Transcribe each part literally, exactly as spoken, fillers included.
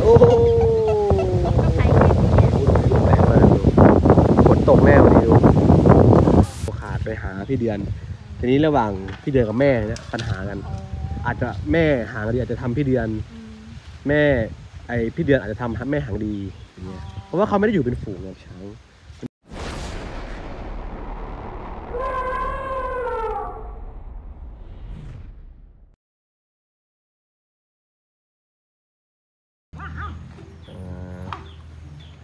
โอ้โหฝนตกแน่วันนี้ดูขาดไปหาพี่เดือนทีนี้ระหว่างพี่เดือนกับแม่เนี่ยปัญหากันอาจจะแม่หางดีอาจจะทำพี่เดือนแม่ไอพี่เดือนอาจจะทำแม่หางดีอย่างเงี้ยเพราะว่าเขาไม่ได้อยู่เป็นฝูงกับช้าง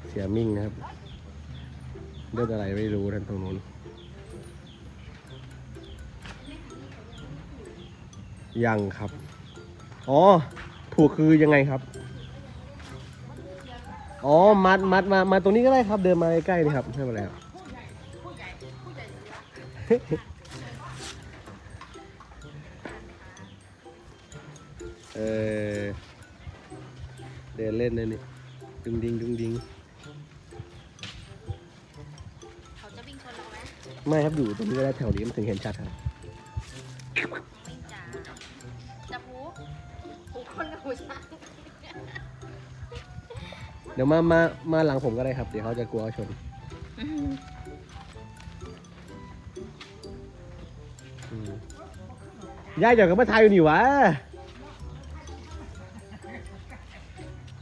เสียมิ่งนะครับเรื่องอะไรไม่รู้นั่นตรงนู้นยังครับอ๋อถูกคือยังไงครับอ๋อมัดมัดมามาตรงนี้ก็ได้ครับเดินมาใกล้ๆนี่ครับไม่เป็นไรครับเออเดินเล่นเลยนี่ดึงดิงดึงดิงเขาจะวิ่งชนเราไหมไม่ครับอยู่ตรงนี้ก็ได้แถวนี้มันถึงเห็นชัดครับจะผูกผูกคนกับผูกช้างเดี๋ยวมามามาหลังผมก็ได้ครับเดี๋ยวเขาจะกลัวชนยายเดี๋ยวกับมาทายอยู่นี่วะ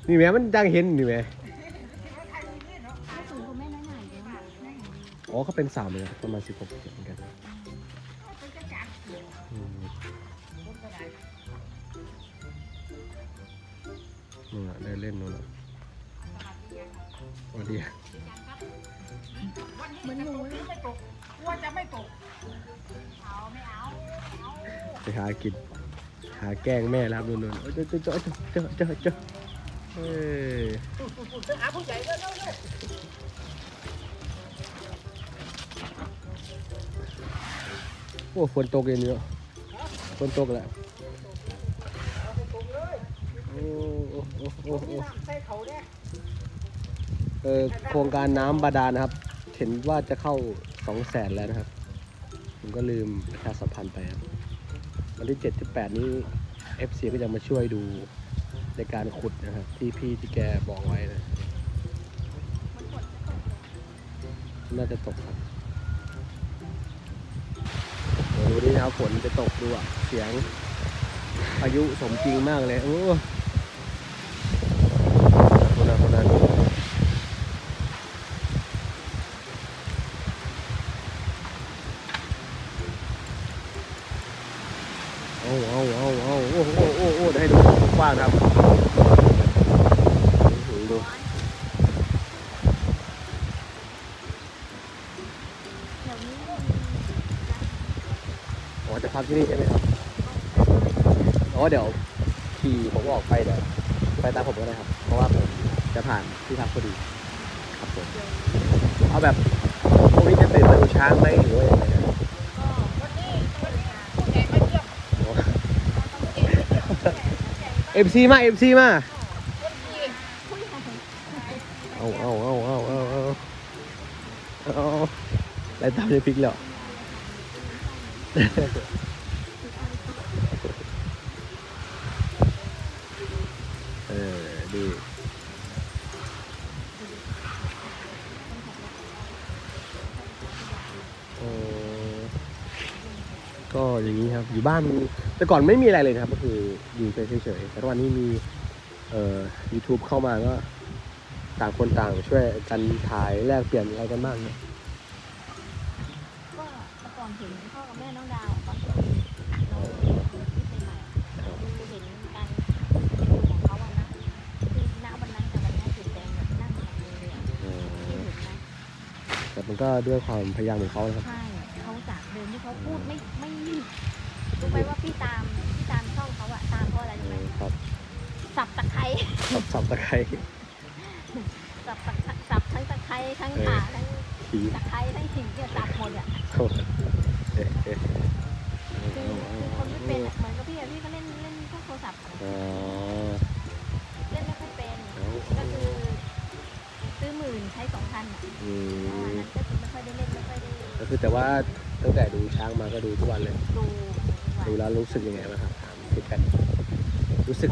นี่แม่มันจังเห็นนี่แม่อ๋อเขาเป็นสาวเลยประมาณสิบหกเจ็ดเหมือนกันนู่นแหละได้เล่นนู่นแหละวันเดียวเหมือนหนูไม่ตกกลัวจะไม่ตกเอาไม่เอาไปหากินหาแกล้งแม่แล้วนู่นนู่นเจ้าเจ้าเจ้าเจ้าเจ้าเจ้าเฮ้ยหาผู้ใหญ่ด้วยด้วยโอ้ฝนตกอย่างนี้ฝนตกแล้วโอ้โอ้โอ้โอ้โอ้เออโครงการน้ำบาดาลนะครับเห็นว่าจะเข้าสองแสนแล้วนะครับผมก็ลืมประชาสัมพันธ์ไปครับวันที่เจ็ดที่แปดนี้ เอฟ ซี ก็จะมาช่วยดูในการขุดนะครับที่พี่ที่แกบอกไว้นะน่าจะตกครับดูนี่นะครับฝนจะตกดูอ่ะเสียงพายุสมจริงมากเลยโอ้คนนั้นคนนั้นโอ้โอ้โอ้โอ้โอ้โอ้โอ้โอ้ได้ดูกว้างครับดูอ๋อจะพักที่นี่ใช่ไหมครับอ๋อเดี๋ยวขี่ผมออกไปเดี๋ยวไปตามผมก็ได้ครับเพราะว่าผมจะผ่านที่พักพอดีครับผมเอาแบบพวกนี้จะเป็นดูช้างไหมหรือว่าอย่างไรเอฟซีมาเอฟซีมาเอาเอาเอาเอาเอาเอาเอาไล่ตามในพริกแล้วเออดีโอ้ก็อย่างนี้ครับอยู่บ้านแต่ก่อนไม่มีอะไรเลยครับก็คืออยู่เฉยๆแต่วันนี้มีเอ่อ ยูทูบ เข้ามาก็ต่างคนต่างช่วยกันถ่ายแลกเปลี่ยนอะไรกันบ้างเนี่ยก็แต่ก่อนเห็นพ่อกับแม่น้องดาวตอนที่เราที่ใหม่ๆคือเห็นการของเขาวันนั้นคือณวันนั้นแต่วันนี้เปลี่ยนแปลงแบบน่าสนใจเลยอ่ะแต่มันก็ด้วยความพยายามของเขาครับใช่เขาจากเดิมที่เขาพูดไม่ไม่รีบรู้ไหมว่าพี่ตามพี่ตามช่องเขาอะตามเพราะอะไรรู้ไหมครับสับตะไคร้สับสับตะไคร้สับสับทั้งตะไคร้ทั้งขาทั้งตะไคร้ทั้งสิ่งที่สับหมดอะคือคนไม่เป็นเหมือนกับพี่อะพี่ก็เล่นเล่นพวกโทรศัพท์เล่นไม่ค่อยเป็นก็คือซื้อหมื่นใช้สองพันอะวันนั้นก็คือไม่ค่อยได้เล่นไม่ค่อยได้ก็คือแต่ว่าตั้งแต่ดูช้างมาก็ดูทุกวันเลยดูแล้วรู้สึกยังไงบ้างครับถามคิดกันรู้สึก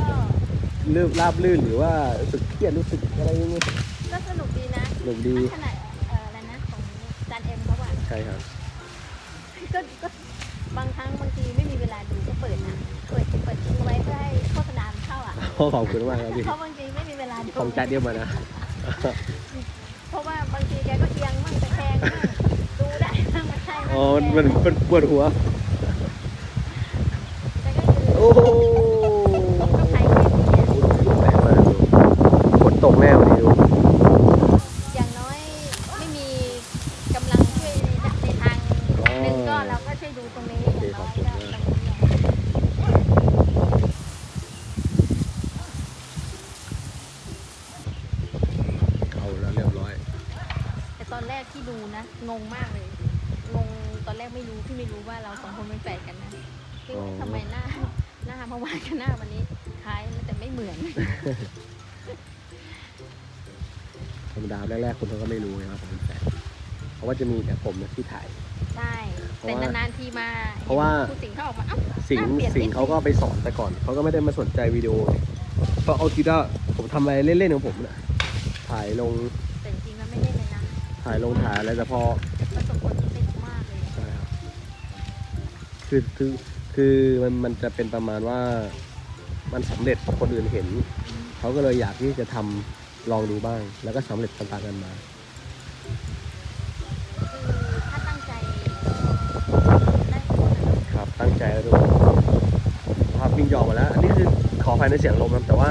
เริ่มราบลื่นหรือว่ารู้สึกเครียดรู้สึกอะไรอย่างนี้ก็สนุกดีนะสนุกดีขนาดอะไรนะของจานเอ็มเขาว่าใช่ครับก็บางครั้งบางทีไม่มีเวลาดูก็เปิดนะเปิดเปิดทิ้งไว้เพื่อให้โฆษณาเข้าอ่ะขอบคุณมากครับพี่เพราะบางทีไม่มีเวลาดูของจานเดียวมานะเพราะว่าบางทีแกก็เอียงมั่งตะแคงมั่งดูได้มั่งไม่ใช่อ๋อมันมันปวดหัวโอ้โหฝนตกแน่วันนี้ดูอย่างน้อยไม่มีกำลังช่วยในทางหนึ่งก็เราก็ช่วยดูตรงนี้อย่างน้อยก็เอาแล้วเรียบร้อยแต่ตอนแรกที่ดูนะงงมากเลยงงตอนแรกไม่รู้ที่ไม่รู้ว่าเราสองคนเป็นแฟนกันนะทำไมหน้าหน้าเมื่อวานกับหน้าวันนี้คล้ายแต่ไม่เหมือนธรรมดาแรกๆคนเขาก็ไม่รู้นะครับผมเป็นแฟนเพราะว่าจะมีแต่ผมที่ถ่ายใช่แต่นานๆทีมาเพราะว่าสิงเขาออกมาสิงสิงเขาก็ไปสอนแต่ก่อนเขาก็ไม่ได้มาสนใจวิดีโอเพราะเอาทีละผมทำอะไรเล่นๆของผมนะถ่ายลงแต่จริงๆแล้วไม่เล่นเลยนะถ่ายลงถ่ายอะไรแต่พอประสบผลสำเร็จมากเลยใช่ครับคือคือคือมันมันจะเป็นประมาณว่ามันสำเร็จคนอื่นเห็นเขาก็เลยอยากที่จะทำลองดูบ้างแล้วก็สำเร็จตามๆกันมาถ้าตั้งใจครับตั้งใจแล้วดูภาพวิ่งยอมาแล้วอันนี้คือขออภัยในเสียงลมนะแต่ว่า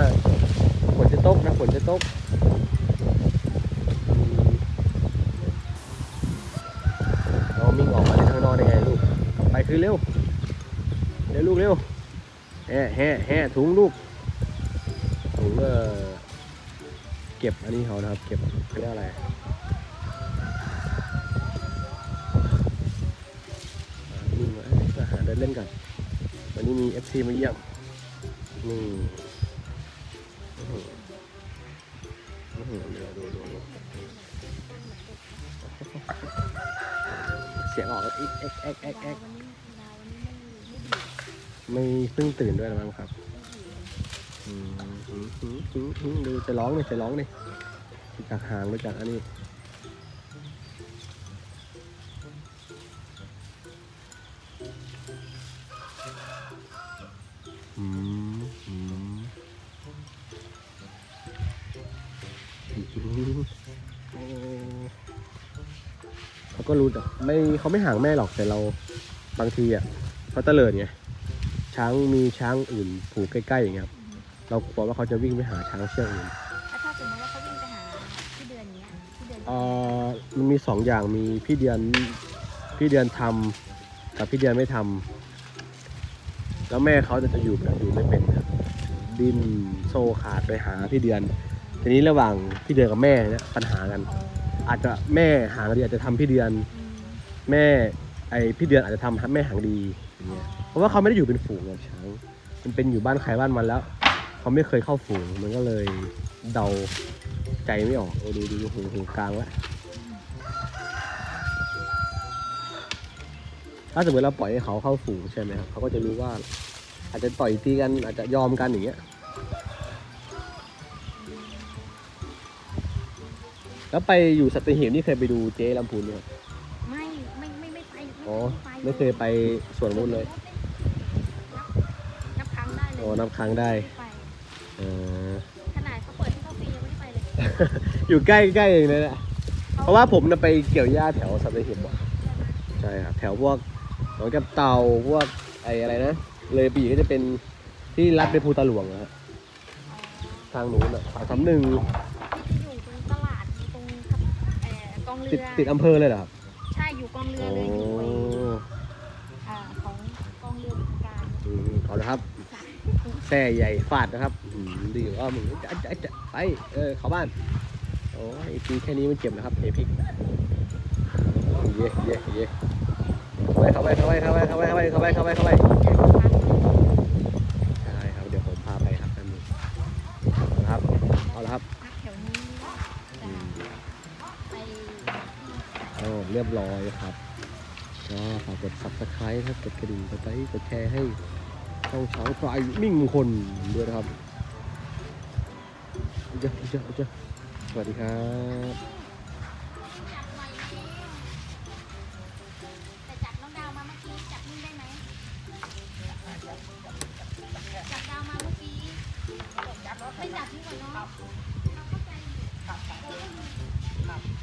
ฝนจะตกนะฝนจะตกเราวิ่งออกมาในทางนอกได้ไงลูกไปคือเร็วเร็วลูกเร็วแห่แห่แห่ถุงลูกถุงเออเก็บอันนี้เขานะครับเก็บเรียกอะไรนี่มาอาหารได้เล่นกันวันนี้มี เอฟ ซี มาเยี่ยมนี่เสียงออกแล้วอีกเอ็กเอ็กเอ็กเอ็กไม่เพิ่งตื่นด้วยมั้งครับดูจะร้องเลยจะร้องเลยจากหางไปจากอันนี้เขาก็รู้แต่ไม่เขาไม่ห่างแม่หรอกแต่เราบางทีอ่ะเขาเตลิดไงช้างมีช้างอื่นผูกใกล้ๆอย่างเงี้ยเราบอกว่าเขาจะวิ่งไปหาช้างเชือกอื่นถ้าสมมติว่าเขาวิ่งไปหาพี่เดือนเนี้ยพี่เดือนอ่ามันมีสองอย่างมีพี่เดือนพี่เดือนทำกับพี่เดือนไม่ทำแล้วแม่เขาจะจะอยู่แบบอยู่ไม่เป็นดินโซขาดไปหาพี่เดือนทีนี้ระหว่างพี่เดือนกับแม่เนี่ยปัญหากันอาจจะแม่หางดีอาจจะทำพี่เดือนแม่ไอพี่เดือนอาจจะทำแม่หางดีอย่างเงี้ยเพราะว่าเขาไม่ได้อยู่เป็นฝูงกับช้างมันเป็นอยู่บ้านใครบ้านมันแล้วเขาไม่เคยเข้าฝูงมันก็เลยเดาใจไม่ออกดูดูดูหูกลางละถ้าสมมติเราปล่อยให้เขาเข้าฝูงใช่ไหมครับเขาก็จะรู้ว่าอาจจะต่อยตีกันอาจจะยอมกันอย่างเงี้ยแล้วไปอยู่สัตหีบนี่เคยไปดูเจ๊ลำพูนเนี่ยไม่ไม่ไม่ไม่ไปอ๋อไม่เคยไปสวนมุ้นเลยอ๋อนับครั้งได้ขนาดเขาเปิดที่เขาฟรียังไม่ได้ไปเลยอยู่ใกล้ใกล้เองนะเนี่ยเพราะว่าผมไปเกี่ยวหญ้าแถวสัตหีบบ่อยใช่ครับแถวพวกหนองจับเต่าพวกไออะไรนะเลยปีก็จะเป็นที่ลัดไปภูตาหลวงนะทางนู้นอ่ะสามหนึ่งที่อยู่ตรงตลาดตรงกองเรือติดอำเภอเลยเหรอครับใช่อยู่กองเรือเลยอยู่ของกองเรือการเอาละครับแส่ใหญ่ฟาดนะครับดีว่ามึงจะจะจะไปเออเข้าบ้านโอ้ยปีแค่นี้มันเจ็บนะครับเทพิกเย่เย่เย่เข้าไปเข้าไปเข้าไปเข้าไปเข้าไปเข้าไปเข้าไปเข้าไปใช่ครับเดี๋ยวผมพาไปครับนั่นนี่ครับเอาละครับโอ้เรียบร้อยครับก็ฝากกด ซับสไครบ์ ครับกดกระดิ่งกดไลค์กดแชร์ให้ช่องช้างพลายมิ่งคนด้วยนะครับ จ้าดูจ้าดูจ้าสวัสดีครับแต่จับน้องดาวมาเมื่อกี้จับนิ่งได้ไหมจับดาวมาเมื่อกี้ไม่จับนิ่งกว่าน้องเราเข้าใจ